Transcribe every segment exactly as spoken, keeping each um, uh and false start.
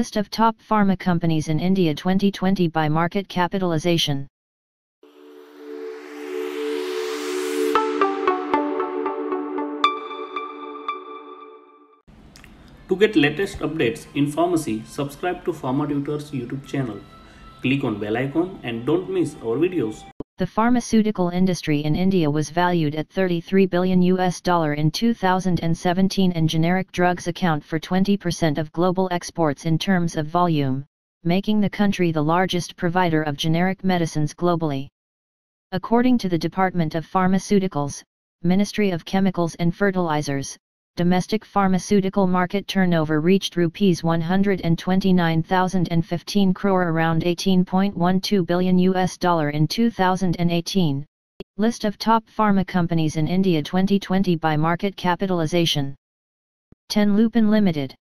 List of top pharma companies in India twenty twenty by market capitalization. To get latest updates in pharmacy, subscribe to Pharma Tutor's YouTube channel. Click on bell icon and don't miss our videos. The pharmaceutical industry in India was valued at thirty-three billion U S dollars in two thousand seventeen, and generic drugs account for twenty percent of global exports in terms of volume, making the country the largest provider of generic medicines globally. According to the Department of Pharmaceuticals, Ministry of Chemicals and Fertilizers, domestic pharmaceutical market turnover reached rupees one hundred twenty-nine thousand fifteen crore, around eighteen point one two billion U S dollar in two thousand eighteen. List of top pharma companies in India twenty twenty by market capitalization. ten. Lupin Limited.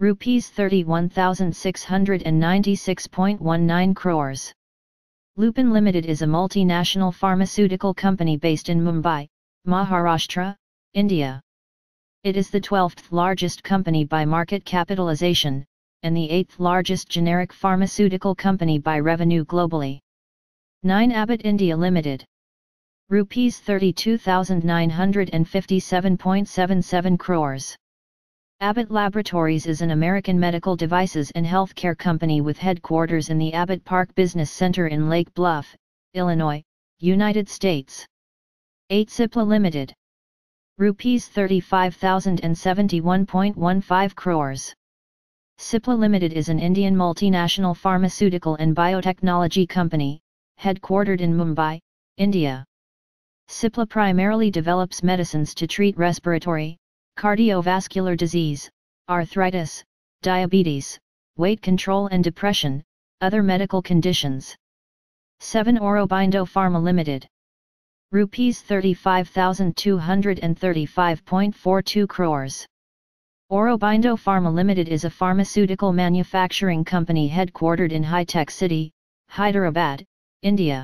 Rupees thirty-one thousand six hundred ninety-six point one nine crores. Lupin Limited is a multinational pharmaceutical company based in Mumbai, Maharashtra, India. It is the twelfth largest company by market capitalization, and the eighth largest generic pharmaceutical company by revenue globally. nine. Abbott India Limited. Rupees thirty-two thousand nine hundred fifty-seven point seven seven crores. Abbott Laboratories is an American medical devices and healthcare company with headquarters in the Abbott Park Business Center in Lake Bluff, Illinois, United States. eight. Cipla Limited. Rupees thirty-five thousand seventy-one point one five crores. Cipla Limited is an Indian multinational pharmaceutical and biotechnology company, headquartered in Mumbai, India. Cipla primarily develops medicines to treat respiratory, cardiovascular disease, arthritis, diabetes, weight control and depression, other medical conditions. seven. Aurobindo Pharma Limited. Rupees thirty-five thousand two hundred thirty-five point four two crores. Aurobindo Pharma Limited is a pharmaceutical manufacturing company headquartered in Hi-Tech City, Hyderabad, India.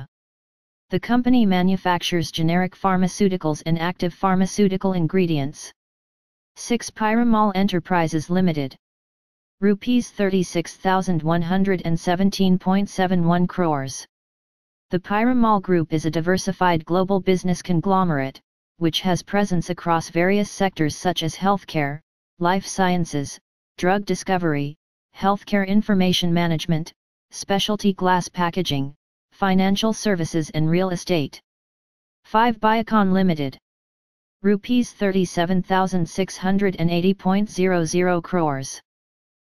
The company manufactures generic pharmaceuticals and active pharmaceutical ingredients. six. Piramal Enterprises Limited. Rupees thirty-six thousand one hundred seventeen point seven one crores. The Piramal Group is a diversified global business conglomerate, which has presence across various sectors such as healthcare, life sciences, drug discovery, healthcare information management, specialty glass packaging, financial services and real estate. five. Biocon Limited. Rupees thirty-seven thousand six hundred eighty point zero zero crores.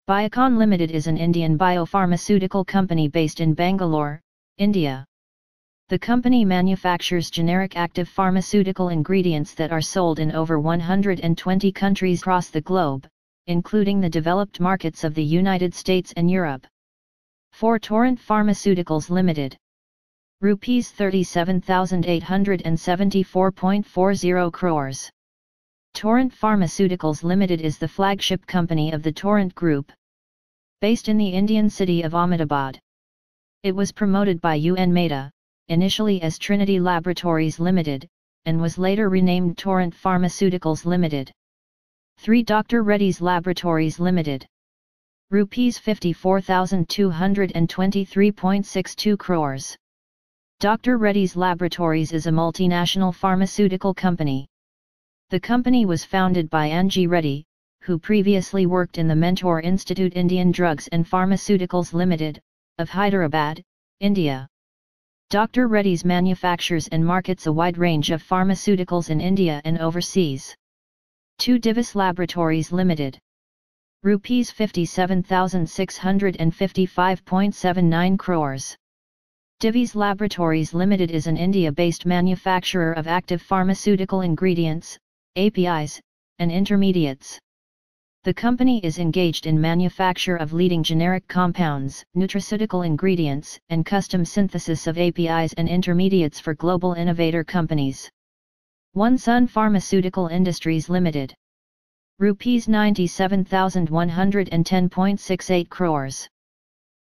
Biocon Limited is an Indian biopharmaceutical company based in Bangalore, India. The company manufactures generic active pharmaceutical ingredients that are sold in over one hundred twenty countries across the globe, including the developed markets of the United States and Europe. four. Torrent Pharmaceuticals Limited. Rupees thirty-seven thousand eight hundred seventy-four point four zero crores. Torrent Pharmaceuticals Limited is the flagship company of the Torrent Group, based in the Indian city of Ahmedabad. It was promoted by U N Mehta, initially as Trinity Laboratories Limited, and was later renamed Torrent Pharmaceuticals Limited. three. Doctor Reddy's Laboratories Limited. Rupees fifty-four thousand two hundred twenty-three point six two crores. Doctor Reddy's Laboratories is a multinational pharmaceutical company. The company was founded by Anji Reddy, who previously worked in the Mentor Institute Indian Drugs and Pharmaceuticals Limited, of Hyderabad, India. Doctor Reddy's manufactures and markets a wide range of pharmaceuticals in India and overseas. two. Divis Laboratories Limited. Rupees fifty-seven thousand six hundred fifty-five point seven nine crores. Divis Laboratories Limited is an India-based manufacturer of active pharmaceutical ingredients, A P Is, and intermediates. The company is engaged in manufacture of leading generic compounds, nutraceutical ingredients, and custom synthesis of A P Is and intermediates for global innovator companies. one. Sun Pharmaceutical Industries Limited. Rupees ninety-seven thousand one hundred ten point six eight crores.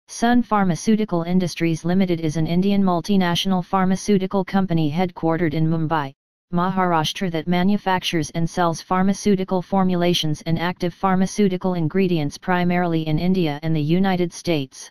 Sun Pharmaceutical Industries Limited is an Indian multinational pharmaceutical company headquartered in Mumbai, Maharashtra that manufactures and sells pharmaceutical formulations and active pharmaceutical ingredients primarily in India and the United States.